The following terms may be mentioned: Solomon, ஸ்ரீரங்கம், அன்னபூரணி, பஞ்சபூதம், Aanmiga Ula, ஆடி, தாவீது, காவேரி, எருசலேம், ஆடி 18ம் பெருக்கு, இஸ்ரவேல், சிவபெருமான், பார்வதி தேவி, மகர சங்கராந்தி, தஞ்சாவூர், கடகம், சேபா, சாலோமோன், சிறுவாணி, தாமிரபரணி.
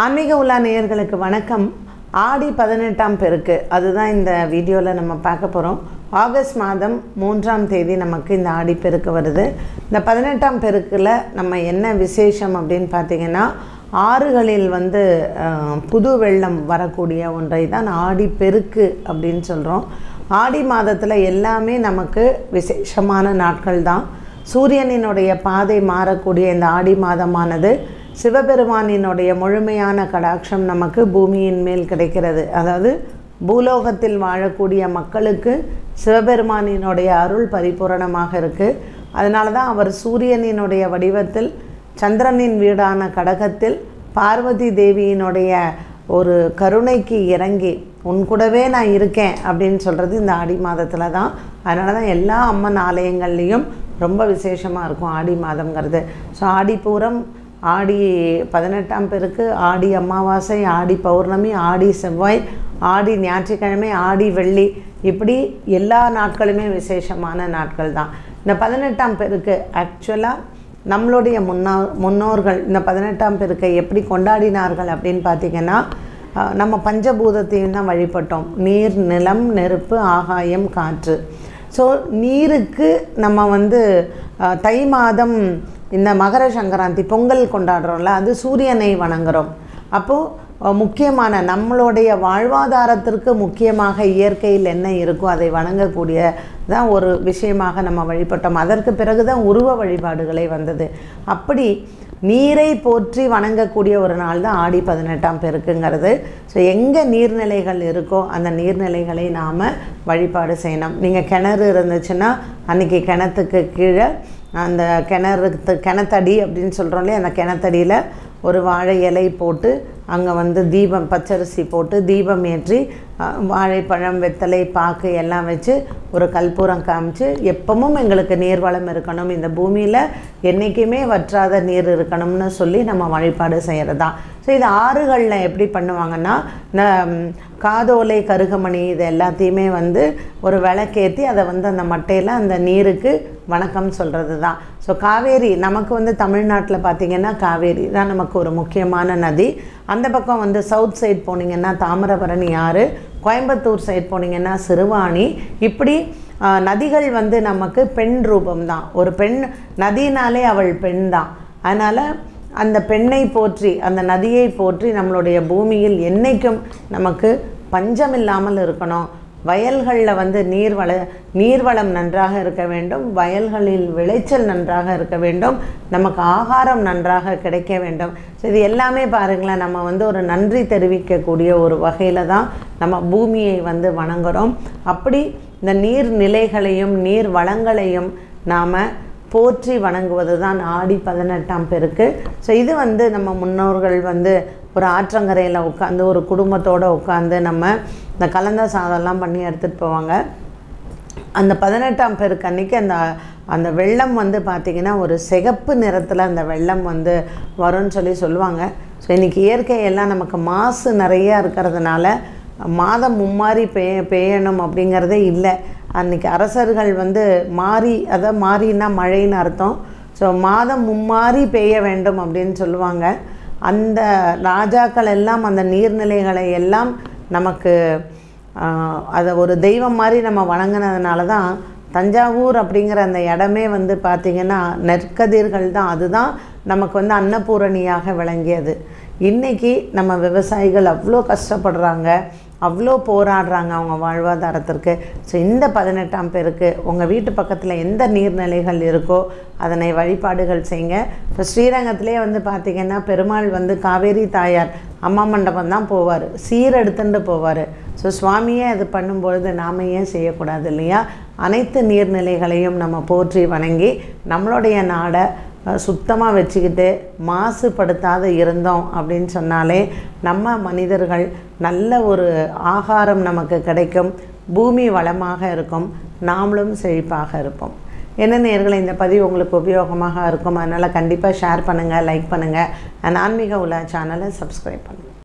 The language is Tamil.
ஆன்மீக உலா நேயர்களுக்கு வணக்கம். ஆடி 18ஆம் பெருக்கு அதுதான் இந்த வீடியோவில் நம்ம பார்க்க போகிறோம். ஆகஸ்ட் மாதம் 3ஆம் தேதி நமக்கு இந்த ஆடி பெருக்கு வருது. இந்த 18ஆம் பெருக்கில் நம்ம என்ன விசேஷம் அப்படின்னு பார்த்திங்கன்னா, ஆறுகளில் வந்து புது வெள்ளம் வரக்கூடிய ஒன்றை தான் ஆடி பெருக்கு அப்படின்னு சொல்கிறோம். ஆடி மாதத்தில் எல்லாமே நமக்கு விசேஷமான நாட்கள் தான். சூரியனினுடைய பாதை மாறக்கூடிய இந்த ஆடி மாதமானது சிவபெருமானினுடைய முழுமையான கடாட்சம் நமக்கு பூமியின் மேல் கிடைக்கிறது. அதாவது பூலோகத்தில் வாழக்கூடிய மக்களுக்கு சிவபெருமானினுடைய அருள் பரிபூரணமாக இருக்குது. அதனால தான் அவர் சூரியனினுடைய வடிவத்தில் சந்திரனின் வீடான கடகத்தில் பார்வதி தேவியினுடைய ஒரு கருணைக்கு இறங்கி உன் கூடவே நான் இருக்கேன் அப்படின்னு சொல்கிறது இந்த ஆடி மாதத்தில் தான். அதனால தான் எல்லா அம்மன் ஆலயங்கள்லேயும் ரொம்ப விசேஷமாக இருக்கும் ஆடி மாதங்கிறது. ஸோ ஆடிப்பூரம், ஆடி 18ஆம் பெருக்கு, ஆடி அமாவாசை, ஆடி பௌர்ணமி, ஆடி செவ்வாய், ஆடி ஞாயிற்றுக்கிழமை, ஆடி வெள்ளி, இப்படி எல்லா நாட்களுமே விசேஷமான நாட்கள் தான். இந்த 18ஆம் பெருக்கு ஆக்சுவலாக நம்மளுடைய முன்னோர்கள் இந்த 18ஆம் பெருக்கை எப்படி கொண்டாடினார்கள் அப்படின்னு பார்த்திங்கன்னா, நம்ம பஞ்சபூதத்தையும் தான் வழிபட்டோம். நீர், நிலம், நெருப்பு, ஆகாயம், காற்று. ஸோ நீருக்கு நம்ம வந்து தை மாதம் இந்த மகர சங்கராந்தி பொங்கல் கொண்டாடுறோம்ல, அது சூரியனை வணங்குகிறோம். அப்போது முக்கியமான நம்மளுடைய வாழ்வாதாரத்திற்கு முக்கியமாக இயற்கையில் என்ன இருக்கோ அதை வணங்கக்கூடிய தான் ஒரு விஷயமாக நம்ம வழிபட்டோம். அதற்கு பிறகு தான் உருவ வழிபாடுகளை வந்தது. அப்படி நீரை போற்றி வணங்கக்கூடிய ஒரு நாள் தான் ஆடி 18ஆம் பெருக்குங்கிறது. ஸோ எங்கே நீர்நிலைகள் இருக்கோ அந்த நீர்நிலைகளை நாம் வழிபாடு செய்யணும். நீங்கள் கிணறு இருந்துச்சுன்னா அன்றைக்கி கிணத்துக்கு கீழே அந்த கிணத்தடி அப்படின்னு சொல்கிறோம்லே, அந்த கிணத்தடியில் ஒரு வாழை இலை போட்டு அங்கே வந்து தீபம், பச்சரிசி போட்டு தீபம் ஏற்றி வாழைப்பழம், வெத்தலை, பாக்கு எல்லாம் வச்சு ஒரு கற்பூரம் காமிச்சு, எப்பவும் எங்களுக்கு நீர்வளம் இருக்கணும், இந்த பூமியில் என்றைக்குமே வற்றாத நீர் இருக்கணும்னு சொல்லி நம்ம வழிபாடு செய்கிறது தான். ஸோ இது ஆறுகளில் எப்படி பண்ணுவாங்கன்னா, காதோலை, கருகமணி இது எல்லாத்தையுமே வந்து ஒரு விளக்கேற்றி அதை வந்து அந்த மட்டையில் அந்த நீருக்கு வணக்கம் சொல்கிறது தான். ஸோ காவேரி நமக்கு வந்து தமிழ்நாட்டில் பார்த்திங்கன்னா காவேரி தான் நமக்கு ஒரு முக்கியமான நதி. அந்த பக்கம் வந்து சவுத் சைட் போனீங்கன்னா தாமிரபரணி ஆறு, கோயம்புத்தூர் சைட் போனீங்கன்னா சிறுவாணி, இப்படி நதிகள் வந்து நமக்கு பெண் ரூபம்தான். ஒரு பெண் நதினாலே அவள் பெண் தான். அதனால் அந்த பெண்ணை போற்றி, அந்த நதியை போற்றி நம்மளுடைய பூமியில் என்றைக்கும் நமக்கு பஞ்சம் இல்லாமல் இருக்கணும். வயல்களில் வந்து நீர்வளம் நன்றாக இருக்க வேண்டும், வயல்களில் விளைச்சல் நன்றாக இருக்க வேண்டும், நமக்கு ஆகாரம் நன்றாக கிடைக்க வேண்டும். ஸோ இது எல்லாமே பாருங்களேன், நம்ம வந்து ஒரு நன்றி தெரிவிக்கக்கூடிய ஒரு வகையில் தான் நம்ம பூமியை வந்து வணங்குகிறோம். அப்படி இந்த நீர்நிலைகளையும் நீர் வளங்களையும் நாம் போற்றி வணங்குவது தான் ஆடி 18ஆம் பெருக்கு. ஸோ இது வந்து நம்ம முன்னோர்கள் வந்து ஒரு ஆற்றங்கரையில் உட்காந்து ஒரு குடும்பத்தோடு உட்காந்து நம்ம இந்த கலந்த சாதம்லாம் பண்ணி எடுத்துகிட்டு போவாங்க. அந்த 18ஆம் பெருக்கு அன்றைக்கி அந்த அந்த வெள்ளம் வந்து பார்த்திங்கன்னா ஒரு சிகப்பு நிறத்தில் அந்த வெள்ளம் வந்து வரும்னு சொல்லி சொல்லுவாங்க. ஸோ இன்றைக்கி இயற்கையெல்லாம் நமக்கு மாசு நிறையா இருக்கிறதுனால மாதம் மும்மாறி பெய்யணும் அப்படிங்கிறதே இல்லை. அன்றைக்கி அரசர்கள் வந்து மாறி, அதாவது மாறினா மழைன்னு அர்த்தம். ஸோ மாதம் மும்மாறி பெய்ய வேண்டும் அப்படின்னு சொல்லுவாங்க. அந்த ராஜாக்கள் எல்லாம் அந்த நீர்நிலைகளை எல்லாம் நமக்கு அதை ஒரு தெய்வம் மாதிரி நம்ம வணங்கினதுனால தான் தஞ்சாவூர் அப்படிங்கிற அந்த இடமே வந்து பார்த்திங்கன்னா நெற்கதிர்கள் தான், அதுதான் நமக்கு வந்து அன்னபூரணியாக விளங்கியது. இன்றைக்கி நம்ம விவசாயிகள் அவ்வளோ கஷ்டப்படுறாங்க, அவ்வளோ போராடுறாங்க அவங்க வாழ்வாதாரத்திற்கு. ஸோ இந்த 18ஆம் பேருக்கு உங்கள் வீட்டு பக்கத்தில் எந்த நீர்நிலைகள் இருக்கோ அதனை வழிபாடுகள் செய்யுங்க. இப்போ ஸ்ரீரங்கத்திலே வந்து பார்த்திங்கன்னா பெருமாள் வந்து காவேரி தாயார் அம்மா மண்டபம் தான் போவார், சீரெடுத்துட்டு போவார். ஸோ சுவாமியே அது பண்ணும்பொழுது நாம் ஏன் செய்யக்கூடாது இல்லையா? அனைத்து நீர்நிலைகளையும் நம்ம போற்றி வணங்கி நம்மளுடைய நாடை சுத்தமாக வச்சுக்கிட்டு மாசுபடுத்தாத இருந்தோம் அப்படின்னு சொன்னாலே நம்ம மனிதர்கள் நல்ல ஒரு ஆகாரம் நமக்கு கிடைக்கும், பூமி வளமாக இருக்கும், நாமளும் செழிப்பாக இருப்போம். என்ன நேயர்களே, இந்த பதிவு உங்களுக்கு உபயோகமாக இருக்கும். அதனால் கண்டிப்பாக ஷேர் பண்ணுங்கள், லைக் பண்ணுங்கள், அண்ட் ஆன்மீக உலா சேனலை சப்ஸ்கிரைப் பண்ணுங்கள்.